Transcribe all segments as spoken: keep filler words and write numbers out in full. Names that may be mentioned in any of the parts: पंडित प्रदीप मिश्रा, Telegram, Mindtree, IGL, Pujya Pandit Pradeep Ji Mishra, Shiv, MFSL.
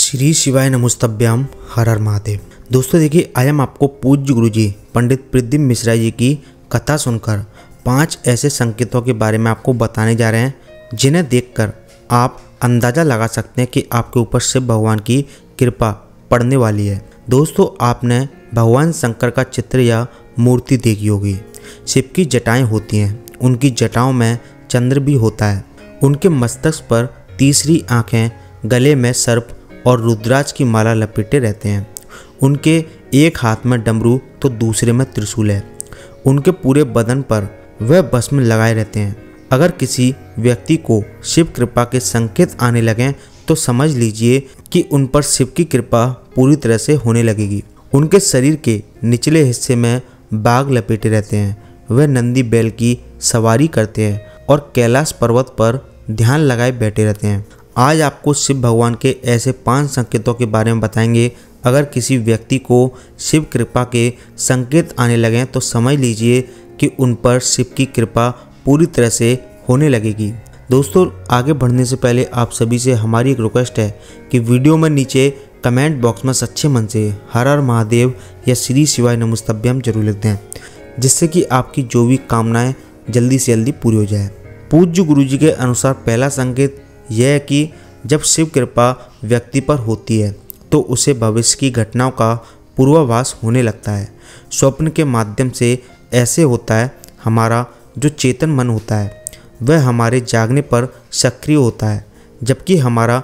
श्री शिवाय नमस्तभ्याम। हर हर महादेव। दोस्तों देखिए, आज हम आपको पूज्य गुरुजी पंडित प्रदीप मिश्रा जी की कथा सुनकर पांच ऐसे संकेतों के बारे में आपको बताने जा रहे हैं जिन्हें देखकर आप अंदाज़ा लगा सकते हैं कि आपके ऊपर शिव भगवान की कृपा पड़ने वाली है। दोस्तों, आपने भगवान शंकर का चित्र या मूर्ति देखी होगी। शिव की जटाएँ होती हैं, उनकी जटाओं में चंद्र भी होता है। उनके मस्तक पर तीसरी आँखें, गले में सर्प और रुद्राक्ष की माला लपेटे रहते हैं। उनके एक हाथ में डमरू तो दूसरे में त्रिशूल है। उनके पूरे बदन पर वह भस्म लगाए रहते हैं। अगर किसी व्यक्ति को शिव कृपा के संकेत आने लगें तो समझ लीजिए कि उन पर शिव की कृपा पूरी तरह से होने लगेगी। उनके शरीर के निचले हिस्से में बाघ लपेटे रहते हैं। वह नंदी बैल की सवारी करते हैं और कैलाश पर्वत पर ध्यान लगाए बैठे रहते हैं। आज आपको शिव भगवान के ऐसे पांच संकेतों के बारे में बताएंगे। अगर किसी व्यक्ति को शिव कृपा के संकेत आने लगें तो समझ लीजिए कि उन पर शिव की कृपा पूरी तरह से होने लगेगी। दोस्तों, आगे बढ़ने से पहले आप सभी से हमारी एक रिक्वेस्ट है कि वीडियो में नीचे कमेंट बॉक्स में सच्चे मन से हर हर महादेव या श्री शिवाय नमस्तभ्यम जरूर लिख दें, जिससे कि आपकी जो भी कामनाएँ जल्दी से जल्दी पूरी हो जाए। पूज्य गुरु जी के अनुसार पहला संकेत यह है कि जब शिव कृपा व्यक्ति पर होती है तो उसे भविष्य की घटनाओं का पूर्वाभास होने लगता है। स्वप्न के माध्यम से ऐसे होता है। हमारा जो चेतन मन होता है वह हमारे जागने पर सक्रिय होता है, जबकि हमारा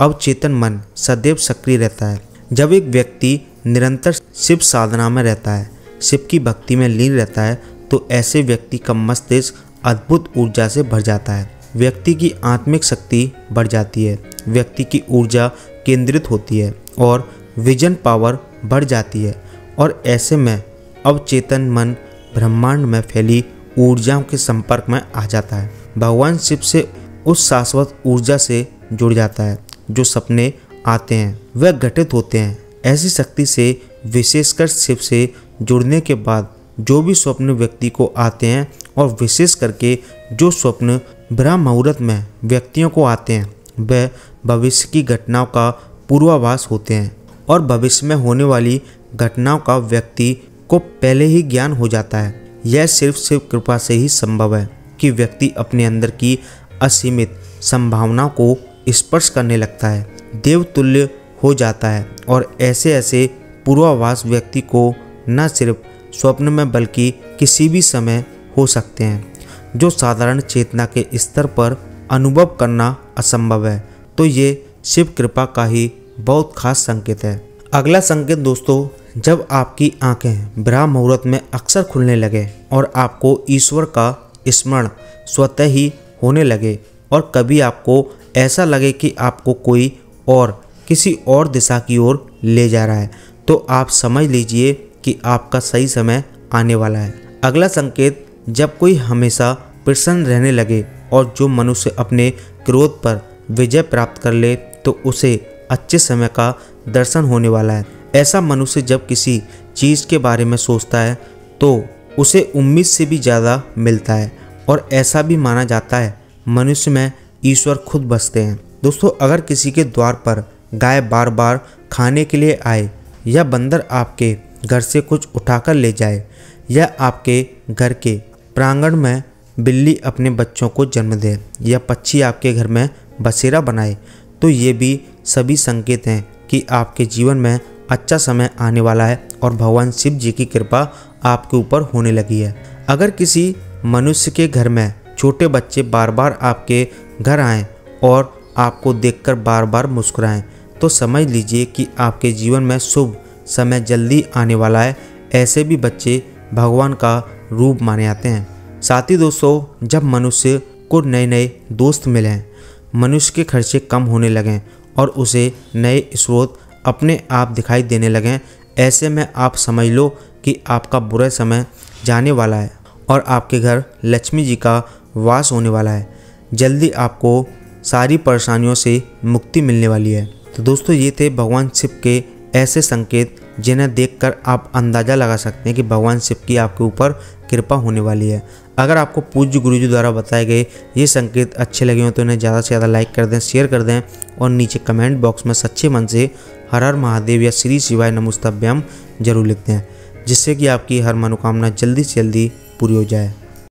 अवचेतन मन सदैव सक्रिय रहता है। जब एक व्यक्ति निरंतर शिव साधना में रहता है, शिव की भक्ति में लीन रहता है, तो ऐसे व्यक्ति का मस्तिष्क अद्भुत ऊर्जा से भर जाता है। व्यक्ति की आत्मिक शक्ति बढ़ जाती है, व्यक्ति की ऊर्जा केंद्रित होती है और विजन पावर बढ़ जाती है। और ऐसे में अवचेतन मन ब्रह्मांड में फैली ऊर्जाओं के संपर्क में आ जाता है। भगवान शिव से उस शाश्वत ऊर्जा से जुड़ जाता है। जो सपने आते हैं वह घटित होते हैं। ऐसी शक्ति से विशेषकर शिव से जुड़ने के बाद जो भी स्वप्न व्यक्ति को आते हैं, और विशेष करके जो स्वप्न ब्रह्म मुहूर्त में व्यक्तियों को आते हैं, वह भविष्य की घटनाओं का पूर्वाभास होते हैं। और भविष्य में होने वाली घटनाओं का व्यक्ति को पहले ही ज्ञान हो जाता है। यह सिर्फ शिव कृपा से ही संभव है कि व्यक्ति अपने अंदर की असीमित संभावनाओं को स्पर्श करने लगता है, देवतुल्य हो जाता है। और ऐसे ऐसे पूर्वाभास व्यक्ति को न सिर्फ स्वप्न में बल्कि किसी भी समय हो सकते हैं, जो साधारण चेतना के स्तर पर अनुभव करना असंभव है। तो ये शिव कृपा का ही बहुत खास संकेत है। अगला संकेत दोस्तों, जब आपकी आंखें ब्रह्म मुहूर्त में अक्सर खुलने लगे और आपको ईश्वर का स्मरण स्वतः ही होने लगे, और कभी आपको ऐसा लगे कि आपको कोई और किसी और दिशा की ओर ले जा रहा है, तो आप समझ लीजिए कि आपका सही समय आने वाला है। अगला संकेत, जब कोई हमेशा प्रसन्न रहने लगे और जो मनुष्य अपने क्रोध पर विजय प्राप्त कर ले तो उसे अच्छे समय का दर्शन होने वाला है। ऐसा मनुष्य जब किसी चीज़ के बारे में सोचता है तो उसे उम्मीद से भी ज़्यादा मिलता है। और ऐसा भी माना जाता है मनुष्य में ईश्वर खुद बसते हैं। दोस्तों, अगर किसी के द्वार पर गाय बार बार खाने के लिए आए, या बंदर आपके घर से कुछ उठाकर ले जाए, या आपके घर के प्रांगण में बिल्ली अपने बच्चों को जन्म दे, या पक्षी आपके घर में बसेरा बनाए, तो ये भी सभी संकेत हैं कि आपके जीवन में अच्छा समय आने वाला है और भगवान शिव जी की कृपा आपके ऊपर होने लगी है। अगर किसी मनुष्य के घर में छोटे बच्चे बार बार आपके घर आएँ और आपको देखकर बार बार मुस्कुराएं, तो समझ लीजिए कि आपके जीवन में शुभ समय जल्दी आने वाला है। ऐसे भी बच्चे भगवान का रूप माने जाते हैं। साथ ही दोस्तों, जब मनुष्य को नए नए दोस्त मिलें, मनुष्य के खर्चे कम होने लगें और उसे नए स्रोत अपने आप दिखाई देने लगें, ऐसे में आप समझ लो कि आपका बुरा समय जाने वाला है और आपके घर लक्ष्मी जी का वास होने वाला है। जल्दी आपको सारी परेशानियों से मुक्ति मिलने वाली है। तो दोस्तों, ये थे भगवान शिव के ऐसे संकेत जिन्हें देखकर आप अंदाज़ा लगा सकते हैं कि भगवान शिव की आपके ऊपर कृपा होने वाली है। अगर आपको पूज्य गुरुजी द्वारा बताए गए ये संकेत अच्छे लगे हों तो इन्हें ज़्यादा से ज़्यादा लाइक कर दें, शेयर कर दें और नीचे कमेंट बॉक्स में सच्चे मन से हर हर महादेव या श्री शिवाय नमोस्तुभ्यम जरूर लिख दें, जिससे कि आपकी हर मनोकामना जल्दी से जल्दी पूरी हो जाए।